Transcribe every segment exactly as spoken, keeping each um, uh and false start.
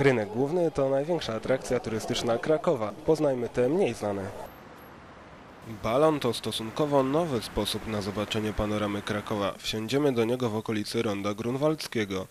Rynek Główny to największa atrakcja turystyczna Krakowa. Poznajmy te mniej znane. Balon to stosunkowo nowy sposób na zobaczenie panoramy Krakowa. Wsiądziemy do niego w okolicy Ronda Grunwaldzkiego.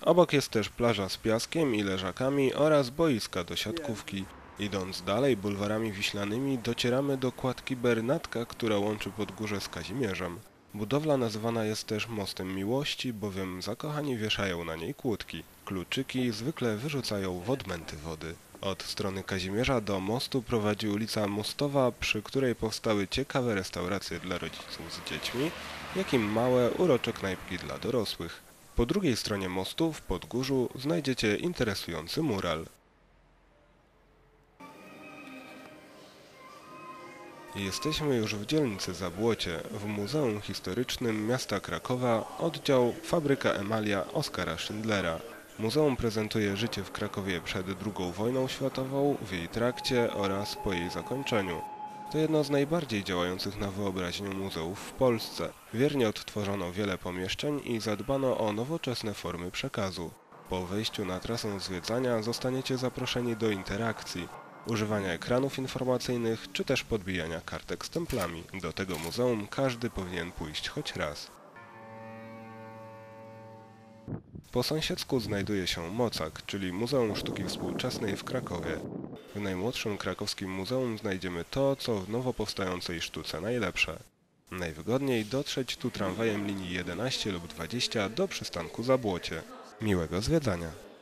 Obok jest też plaża z piaskiem i leżakami oraz boiska do siatkówki. Idąc dalej bulwarami wiślanymi docieramy do kładki Bernatka, która łączy Podgórze z Kazimierzem. Budowla nazywana jest też Mostem Miłości, bowiem zakochani wieszają na niej kłódki. Kluczyki zwykle wyrzucają w odmęty wody. Od strony Kazimierza do mostu prowadzi ulica Mostowa, przy której powstały ciekawe restauracje dla rodziców z dziećmi, jak i małe, urocze knajpki dla dorosłych. Po drugiej stronie mostu, w Podgórzu, znajdziecie interesujący mural. Jesteśmy już w dzielnicy Zabłocie, w Muzeum Historycznym Miasta Krakowa, oddział Fabryka Emalia Oskara Schindlera. Muzeum prezentuje życie w Krakowie przed drugą wojną światową, w jej trakcie oraz po jej zakończeniu. To jedno z najbardziej działających na wyobraźnię muzeów w Polsce. Wiernie odtworzono wiele pomieszczeń i zadbano o nowoczesne formy przekazu. Po wejściu na trasę zwiedzania zostaniecie zaproszeni do interakcji, używania ekranów informacyjnych czy też podbijania kartek z templami. Do tego muzeum każdy powinien pójść choć raz. Po sąsiedzku znajduje się MOCAK, czyli Muzeum Sztuki Współczesnej w Krakowie. W najmłodszym krakowskim muzeum znajdziemy to, co w nowo powstającej sztuce najlepsze. Najwygodniej dotrzeć tu tramwajem linii jedenaście lub dwadzieścia do przystanku Zabłocie. Miłego zwiedzania!